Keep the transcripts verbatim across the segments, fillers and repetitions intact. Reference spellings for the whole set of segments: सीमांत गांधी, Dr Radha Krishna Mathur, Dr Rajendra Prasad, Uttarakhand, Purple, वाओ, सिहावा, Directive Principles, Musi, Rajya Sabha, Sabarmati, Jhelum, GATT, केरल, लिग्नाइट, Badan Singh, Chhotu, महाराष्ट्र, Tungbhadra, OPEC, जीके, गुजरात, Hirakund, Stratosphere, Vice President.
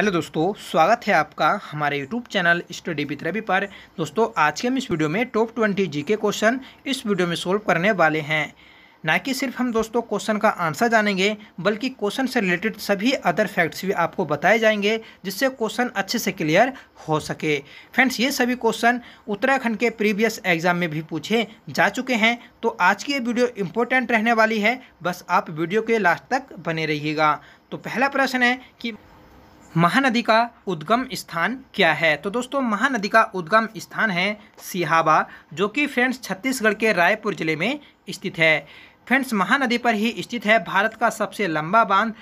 Hello दोस्तों, स्वागत है आपका हमारे YouTube channel study with Ravi पर। दोस्तों आज के हम इस वीडियो में टॉप ट्वेंटी जीके क्वेश्चन इस वीडियो में सोल्व करने वाले हैं। ना कि सिर्फ हम दोस्तों क्वेश्चन का आंसर जानेंगे बल्कि क्वेश्चन से रिलेटेड सभी अदर फैक्ट्स भी आपको बताए जाएंगे जिससे क्वेश्चन अच्छे से क्लियर हो सके। फ्रेंड्स ये सभी क्वेश्चन उत्तराखंड के प्रीवियस एग्जाम में भी पूछे जा चुके हैं, तो आज की ये वीडियो इम्पोर्टेंट रहने वाली है, बस आप वीडियो के लास्ट तक बने रहिएगा। तो पहला प्रश्न है कि महानदी का उद्गम स्थान क्या है। तो दोस्तों महानदी का उद्गम स्थान है सिहावा, जो कि फ्रेंड्स छत्तीसगढ़ के रायपुर जिले में स्थित है। फ्रेंड्स महानदी पर ही स्थित है भारत का सबसे लंबा बांध,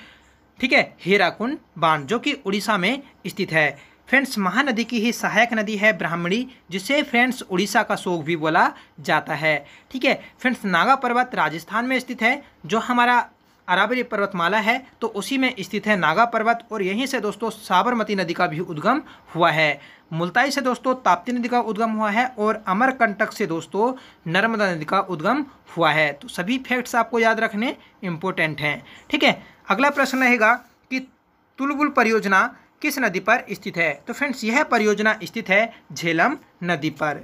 ठीक है, हीराकुंड बांध, जो कि उड़ीसा में स्थित है। फ्रेंड्स महानदी की ही सहायक नदी है ब्राह्मणी, जिसे फ्रेंड्स उड़ीसा का शोक भी बोला जाता है, ठीक है। फ्रेंड्स नागा पर्वत राजस्थान में स्थित है, जो हमारा अरावली पर्वतमाला है, तो उसी में स्थित है नागा पर्वत, और यहीं से दोस्तों साबरमती नदी का भी उद्गम हुआ है। मुल्ताई से दोस्तों ताप्ती नदी का उद्गम हुआ है, और अमरकंटक से दोस्तों नर्मदा नदी का उद्गम हुआ है। तो सभी फैक्ट्स आपको याद रखने इम्पोर्टेंट हैं, ठीक है। अगला प्रश्न रहेगा कि तुलबुल परियोजना किस नदी पर स्थित है। तो फ्रेंड्स यह परियोजना स्थित है झेलम नदी पर।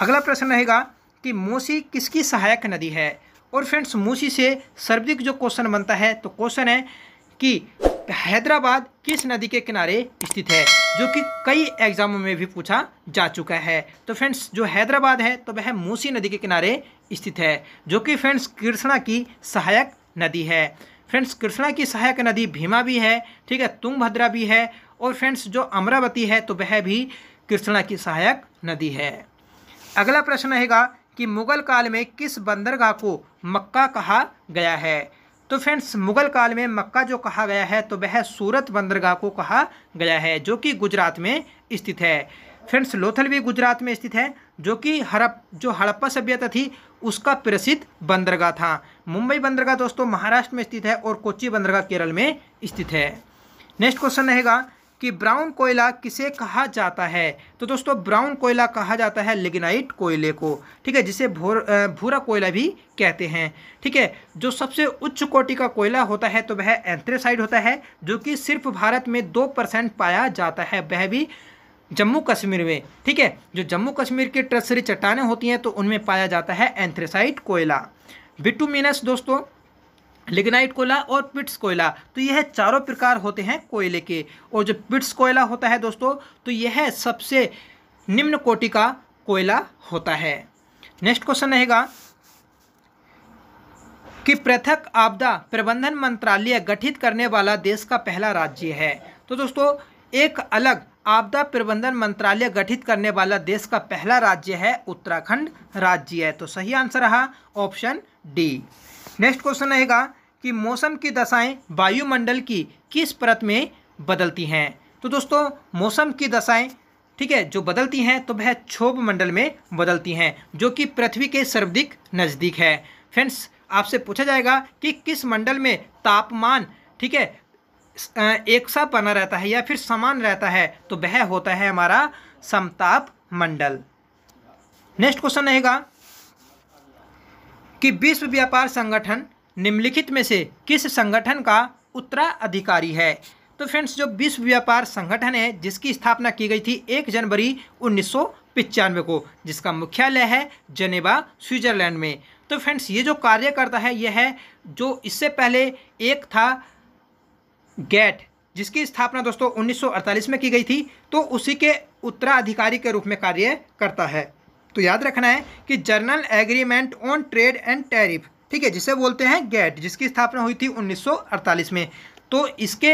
अगला प्रश्न रहेगा कि मूसी किसकी सहायक नदी है। और फ्रेंड्स मूसी से सर्वाधिक जो क्वेश्चन बनता है, तो क्वेश्चन है कि हैदराबाद किस नदी के किनारे स्थित है, जो कि कई एग्जामों में भी पूछा जा चुका है। तो फ्रेंड्स जो हैदराबाद है तो वह मूसी नदी के किनारे स्थित है, जो कि फ्रेंड्स कृष्णा की सहायक नदी है। फ्रेंड्स कृष्णा की सहायक नदी भीमा भी है, ठीक है, तुंगभद्रा भी है, और फ्रेंड्स जो अमरावती है तो वह भी कृष्णा की सहायक नदी है। अगला प्रश्न रहेगा कि मुगल काल में किस बंदरगाह को मक्का कहा गया है। तो फ्रेंड्स मुगल काल में मक्का जो कहा गया है तो वह सूरत बंदरगाह को कहा गया है, जो कि गुजरात में स्थित है। फ्रेंड्स लोथल भी गुजरात में स्थित है, जो कि हड़प जो हड़प्पा सभ्यता थी उसका प्रसिद्ध बंदरगाह था। मुंबई बंदरगाह दोस्तों महाराष्ट्र में स्थित है, और कोच्चि बंदरगाह केरल में स्थित है। नेक्स्ट क्वेश्चन रहेगा कि ब्राउन कोयला किसे कहा जाता है। तो दोस्तों ब्राउन कोयला कहा जाता है लिग्नाइट कोयले को, ठीक है, जिसे भूर भूरा कोयला भी कहते हैं, ठीक है। जो सबसे उच्च कोटि का कोयला होता है तो वह एंथ्रेसाइट होता है, जो कि सिर्फ भारत में दो परसेंट पाया जाता है, वह भी जम्मू कश्मीर में, ठीक है। जो जम्मू कश्मीर की टर्शियरी चट्टानें होती हैं तो उनमें पाया जाता है एंथ्रेसाइट कोयला। बिटुमिनस दोस्तों लिग्नाइट कोयला और पिट्स कोयला, तो यह चारों प्रकार होते हैं कोयले के। और जो पिट्स कोयला होता है दोस्तों तो यह सबसे निम्न कोटि का कोयला होता है। नेक्स्ट क्वेश्चन रहेगा कि पृथक आपदा प्रबंधन मंत्रालय गठित करने वाला देश का पहला राज्य है। तो दोस्तों एक अलग आपदा प्रबंधन मंत्रालय गठित करने वाला देश का पहला राज्य है उत्तराखंड राज्य है, तो सही आंसर रहा ऑप्शन डी। नेक्स्ट क्वेश्चन रहेगा कि मौसम की दशाएं वायुमंडल की किस परत में बदलती हैं। तो दोस्तों मौसम की दशाएं, ठीक है, जो बदलती हैं तो वह क्षोभ मंडल में बदलती हैं, जो कि पृथ्वी के सर्वाधिक नज़दीक है। फ्रेंड्स आपसे पूछा जाएगा कि किस मंडल में तापमान, ठीक है, एक सा बना रहता है या फिर समान रहता है, तो वह होता है हमारा समताप मंडल। नेक्स्ट क्वेश्चन रहेगा कि विश्व व्यापार संगठन निम्नलिखित में से किस संगठन का उत्तराधिकारी है। तो फ्रेंड्स जो विश्व व्यापार संगठन है जिसकी स्थापना की गई थी एक जनवरी उन्नीस सौ पचानवे को, जिसका मुख्यालय है जनेवा स्विट्जरलैंड में। तो फ्रेंड्स ये जो कार्य करता है यह है, जो इससे पहले एक था गैट, जिसकी स्थापना दोस्तों उन्नीस सौ अड़तालीस में की गई थी, तो उसी के उत्तराधिकारी के रूप में कार्य करता है। तो याद रखना है कि general agreement on trade and tariff, ठीक है, जिसे बोलते हैं गैट, जिसकी स्थापना हुई थी उन्नीस सौ अड़तालीस में, तो इसके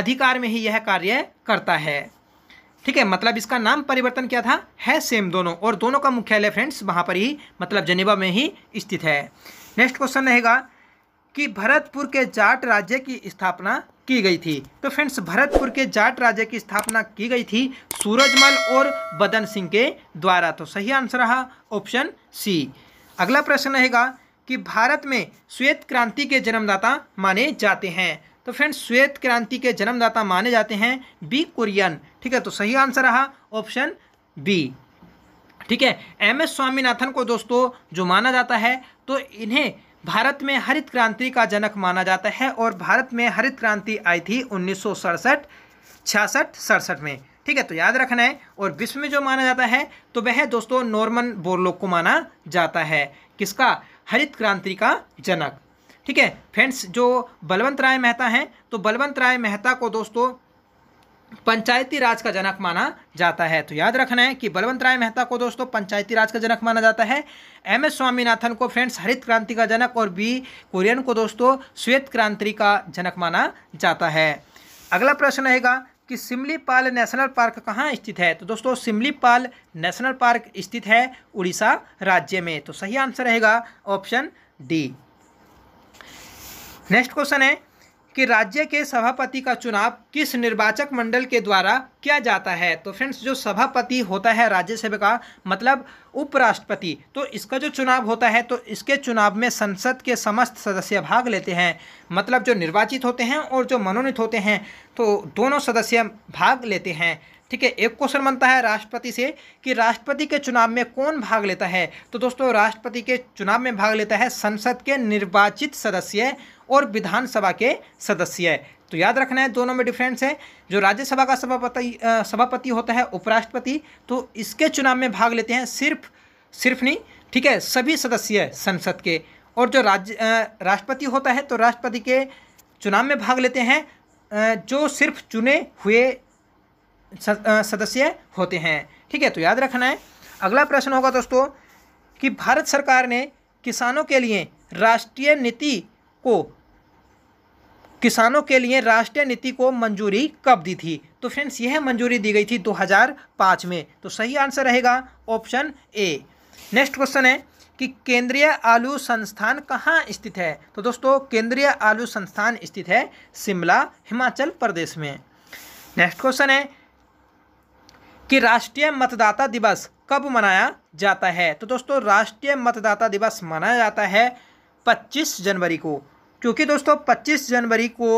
अधिकार में ही यह कार्य करता है, ठीक है। मतलब इसका नाम परिवर्तन क्या था, है सेम दोनों, और दोनों का मुख्यालय फ्रेंड्स वहाँ पर ही मतलब जेनेवा में ही स्थित है। नेक्स्ट क्वेश्चन रहेगा कि भरतपुर के जाट राज्य की स्थापना की गई थी। तो फ्रेंड्स भरतपुर के जाट राज्य की स्थापना की गई थी सूरजमल और बदन सिंह के द्वारा, तो सही आंसर रहा ऑप्शन सी। अगला प्रश्न रहेगा कि भारत में श्वेत क्रांति के जन्मदाता माने जाते हैं। तो फ्रेंड्स श्वेत क्रांति के जन्मदाता माने जाते हैं बी कुरियन, ठीक है, तो सही आंसर रहा ऑप्शन बी, ठीक है। एम एस स्वामीनाथन को दोस्तों जो माना जाता है तो इन्हें भारत में हरित क्रांति का जनक माना जाता है, और भारत में हरित क्रांति आई थी उन्नीस सौ सड़सठ छियासठ सड़सठ में, ठीक है, तो याद रखना है। और विश्व में जो माना जाता है तो वह दोस्तों नॉर्मन बोरलॉग को माना जाता है, किसका, हरित क्रांति का जनक। ठीक है फ्रेंड्स, जो बलवंत राय मेहता हैं तो बलवंत राय मेहता को दोस्तों पंचायती राज का जनक माना जाता है, तो याद रखना है कि बलवंत राय मेहता को दोस्तों पंचायती राज का जनक माना जाता है। एम एस स्वामीनाथन को फ्रेंड्स हरित क्रांति का जनक और बी कुरियन को दोस्तों श्वेत क्रांति का जनक माना जाता है। अगला प्रश्न रहेगा कि सिमलीपाल नेशनल पार्क कहाँ स्थित है, तो दोस्तों सिमलीपाल नेशनल पार्क स्थित है उड़ीसा राज्य में, तो सही आंसर रहेगा ऑप्शन डी। नेक्स्ट क्वेश्चन है कि राज्य के सभापति का चुनाव किस निर्वाचक मंडल के द्वारा किया जाता है, तो फ्रेंड्स जो सभापति होता है राज्यसभा का मतलब उपराष्ट्रपति, तो इसका जो चुनाव होता है तो इसके चुनाव में संसद के समस्त सदस्य भाग लेते हैं, मतलब जो निर्वाचित होते हैं और जो मनोनीत होते हैं तो दोनों सदस्य भाग लेते हैं। ठीक है, एक क्वेश्चन बनता है राष्ट्रपति से कि राष्ट्रपति के चुनाव में कौन भाग लेता है, तो दोस्तों राष्ट्रपति के चुनाव में भाग लेता है संसद के निर्वाचित सदस्य और विधानसभा के सदस्य, तो याद रखना है दोनों में डिफरेंस है। जो राज्यसभा का सभापति सभापति होता है उपराष्ट्रपति, तो इसके चुनाव में भाग लेते हैं सिर्फ सिर्फ नहीं, ठीक है, सभी सदस्य संसद के, और जो राज्य राष्ट्रपति होता है तो राष्ट्रपति के चुनाव में भाग लेते हैं जो सिर्फ चुने हुए सदस्य होते हैं। ठीक है, तो याद रखना है। अगला प्रश्न होगा दोस्तों कि भारत सरकार ने किसानों के लिए राष्ट्रीय नीति को किसानों के लिए राष्ट्रीय नीति को मंजूरी कब दी थी, तो फ्रेंड्स यह मंजूरी दी गई थी दो हज़ार पाँच में, तो सही आंसर रहेगा ऑप्शन ए। नेक्स्ट क्वेश्चन है कि केंद्रीय आलू संस्थान कहाँ स्थित है, तो दोस्तों केंद्रीय आलू संस्थान स्थित है शिमला हिमाचल प्रदेश में। नेक्स्ट क्वेश्चन है कि राष्ट्रीय मतदाता दिवस कब मनाया जाता है, तो दोस्तों राष्ट्रीय मतदाता दिवस मनाया जाता है पच्चीस जनवरी को, क्योंकि दोस्तों पच्चीस जनवरी को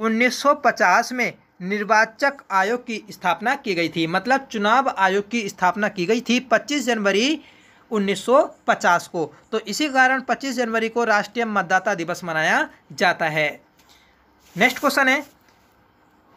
उन्नीस सौ पचास में निर्वाचक आयोग की स्थापना की गई थी, मतलब चुनाव आयोग की स्थापना की गई थी पच्चीस जनवरी उन्नीस सौ पचास को, तो इसी कारण पच्चीस जनवरी को राष्ट्रीय मतदाता दिवस मनाया जाता है। नेक्स्ट क्वेश्चन है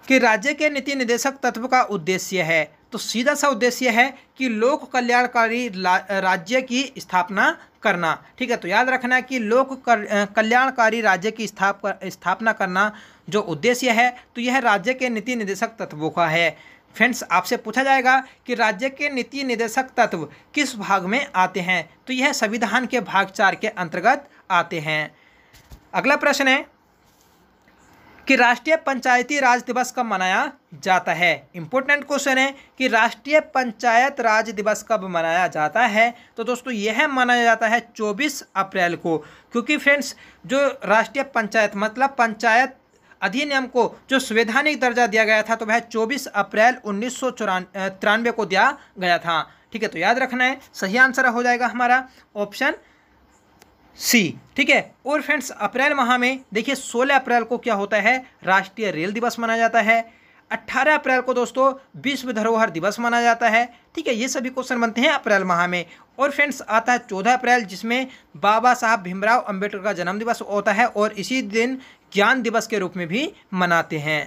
कि राज्य के नीति निर्देशक तत्व का उद्देश्य है, तो सीधा सा उद्देश्य है कि लोक कल्याणकारी राज्य की स्थापना करना। ठीक है, तो याद रखना है कि लोक कल्याणकारी राज्य की स्थापना करना जो उद्देश्य है तो यह राज्य के नीति निर्देशक तत्वों का है। फ्रेंड्स आपसे पूछा जाएगा कि राज्य के नीति निर्देशक तत्व किस भाग में आते हैं, तो यह संविधान के भाग चार के अंतर्गत आते हैं। अगला प्रश्न है कि राष्ट्रीय पंचायती राज दिवस कब मनाया जाता है, इंपॉर्टेंट क्वेश्चन है कि राष्ट्रीय पंचायत राज दिवस कब मनाया जाता है, तो दोस्तों यह मनाया जाता है चौबीस अप्रैल को, क्योंकि फ्रेंड्स जो राष्ट्रीय पंचायत मतलब पंचायत अधिनियम को जो संवैधानिक दर्जा दिया गया था तो वह चौबीस अप्रैल उन्नीस सौ तिरानवे को दिया गया था। ठीक है, तो याद रखना है सही आंसर हो जाएगा हमारा ऑप्शन सी। ठीक है, और फ्रेंड्स अप्रैल माह में देखिए सोलह अप्रैल को क्या होता है, राष्ट्रीय रेल दिवस मनाया जाता है। अठारह अप्रैल को दोस्तों विश्व धरोहर दिवस मनाया जाता है। ठीक है, ये सभी क्वेश्चन बनते हैं अप्रैल माह में। और फ्रेंड्स आता है चौदह अप्रैल जिसमें बाबा साहब भीमराव अंबेडकर का जन्म दिवस होता है और इसी दिन ज्ञान दिवस के रूप में भी मनाते हैं।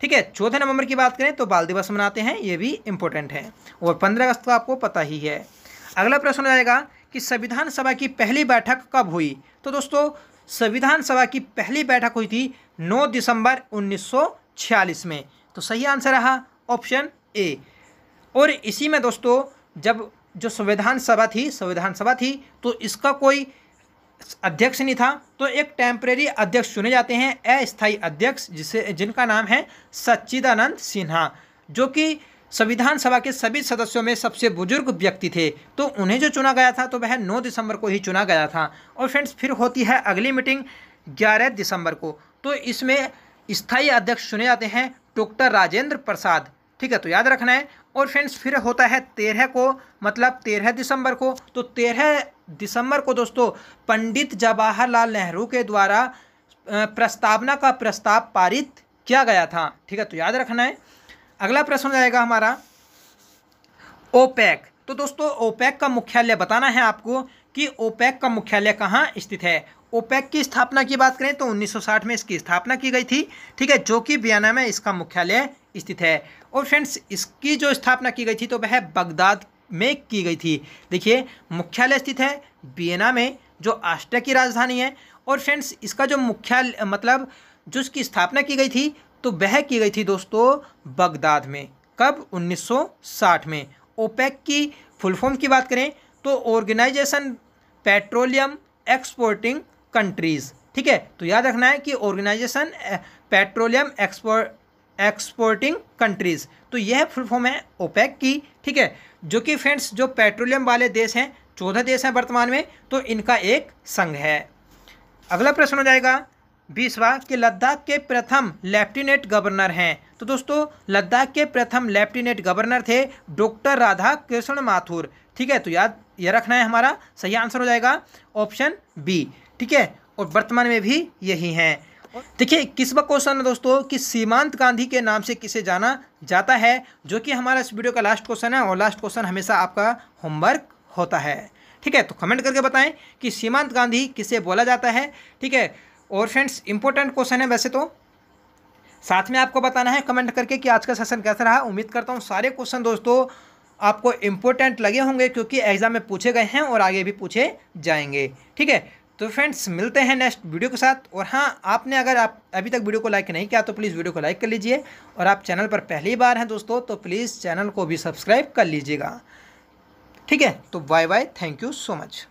ठीक है, चौदह नवंबर की बात करें तो बाल दिवस मनाते हैं, ये भी इम्पोर्टेंट है, और पंद्रह अगस्त का आपको पता ही है। अगला प्रश्न आएगा कि संविधान सभा की पहली बैठक कब हुई, तो दोस्तों संविधान सभा की पहली बैठक हुई थी नौ दिसंबर उन्नीस सौ छियालीस में, तो सही आंसर रहा ऑप्शन ए। और इसी में दोस्तों जब जो संविधान सभा थी संविधान सभा थी तो इसका कोई अध्यक्ष नहीं था, तो एक टेम्परेरी अध्यक्ष चुने जाते हैं, अस्थायी अध्यक्ष जिसे जिनका नाम है सच्चिदानंद सिन्हा, जो कि संविधान सभा के सभी सदस्यों में सबसे बुजुर्ग व्यक्ति थे, तो उन्हें जो चुना गया था तो वह नौ दिसंबर को ही चुना गया था। और फ्रेंड्स फिर होती है अगली मीटिंग ग्यारह दिसंबर को, तो इसमें स्थायी अध्यक्ष चुने जाते हैं डॉक्टर राजेंद्र प्रसाद। ठीक है, तो याद रखना है। और फ्रेंड्स फिर होता है तेरह को मतलब तेरह दिसंबर को, तो तेरह दिसंबर को दोस्तों पंडित जवाहरलाल नेहरू के द्वारा प्रस्तावना का प्रस्ताव पारित किया गया था। ठीक है, तो याद रखना है। अगला प्रश्न रहेगा हमारा ओपेक, तो दोस्तों ओपेक का मुख्यालय बताना है आपको कि ओपेक का मुख्यालय कहाँ स्थित है। ओपेक की स्थापना की बात करें तो उन्नीस सौ साठ में इसकी स्थापना की गई थी। ठीक है, जो कि वियना में इसका मुख्यालय स्थित है। और फ्रेंड्स इसकी जो स्थापना की गई थी तो वह बगदाद में की गई थी। देखिए मुख्यालय स्थित है वियना में जो ऑस्ट्रिया की राजधानी है। और फ्रेंड्स इसका जो मुख्यालय मतलब जो इसकी स्थापना की गई थी तो वह की गई थी दोस्तों बगदाद में। कब? उन्नीस सौ साठ में। ओपेक की फुल फॉर्म की बात करें तो ऑर्गेनाइजेशन पेट्रोलियम एक्सपोर्टिंग कंट्रीज़, ठीक है। तो याद रखना है कि organisation petroleum export exporting countries, तो यह फुल फॉर्म है ओपेक की, ठीक है। जो कि फ्रेंड्स जो पेट्रोलियम वाले देश हैं, चौदह देश हैं वर्तमान में, तो इनका एक संघ है। अगला प्रश्न हो जाएगा बीसवा कि लद्दाख के प्रथम लेफ्टिनेंट गवर्नर हैं। तो दोस्तों लद्दाख के प्रथम लेफ्टिनेंट गवर्नर थे डॉक्टर राधा कृष्ण माथुर, ठीक है। तो याद यह रखना है, हमारा सही आंसर हो जाएगा ऑप्शन बी, ठीक है। और वर्तमान में भी यही हैं। देखिए किसवा क्वेश्चन है दोस्तों कि सीमांत गांधी के नाम से किसे जाना जाता है, जो कि हमारा इस वीडियो का लास्ट क्वेश्चन है। और लास्ट क्वेश्चन हमेशा आपका होमवर्क होता है, ठीक है। तो कमेंट करके बताएं कि सीमांत गांधी किसे बोला जाता है, ठीक है। और फ्रेंड्स इंपॉर्टेंट क्वेश्चन है वैसे तो, साथ में आपको बताना है कमेंट करके कि आज का सेशन कैसा रहा। उम्मीद करता हूँ सारे क्वेश्चन दोस्तों आपको इम्पोर्टेंट लगे होंगे क्योंकि एग्जाम में पूछे गए हैं और आगे भी पूछे जाएंगे, ठीक है। तो फ्रेंड्स मिलते हैं नेक्स्ट वीडियो के साथ। और हाँ, आपने अगर आप अभी तक वीडियो को लाइक नहीं किया तो प्लीज़ वीडियो को लाइक कर लीजिए। और आप चैनल पर पहली बार हैं दोस्तों तो प्लीज़ चैनल को भी सब्सक्राइब कर लीजिएगा, ठीक है। तो bye bye, thank you so much.